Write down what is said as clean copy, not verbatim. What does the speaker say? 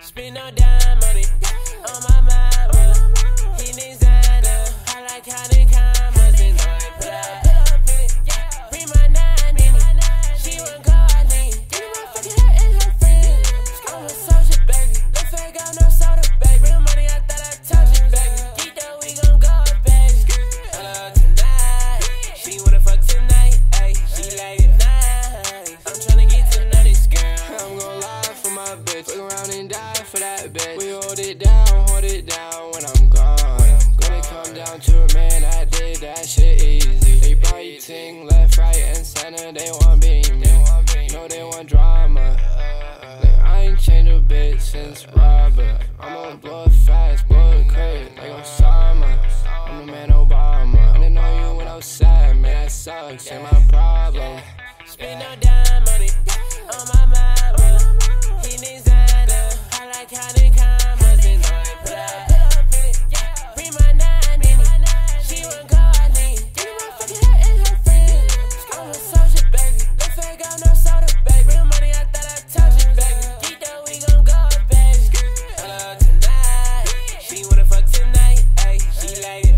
Spend no dime on it, on my mama. He designer, I like how they commas and I plug. Bring my nine in it, she won't call me. You motherfucking her and her friend. I'm a soldier, baby. Let's fake out no soda, baby. Real money, I thought I told you, baby. Keep that we gon' go, baby. Hello, tonight. She wanna fuck tonight, ayy. She like it nice. I'm tryna get to know this girl. I'm gon' lie for my bitch. Look around and die. For that bitch, we hold it down when I'm gone. When it come down to it, man, I did that shit easy. They biting left, right, and center. They want me, no, they want drama. Like, I ain't changed a bit since Robert. I'm on blood fast, blood crazy, like Osama. I'm the man Obama. I didn't know you when I was sad, man, that sucks. Ain't my problem. Spend no dime on it, on my mama. He needs counting commas and I plug. Bring my nine in it, she won't call me. You motherfucking her and her friend. I'm a soldier, baby. Let's fake out no soda, baby. Real money, I thought I told you, baby. Keep that we gon' go, baby. Hello, tonight. She wanna fuck tonight, ayy. She like it.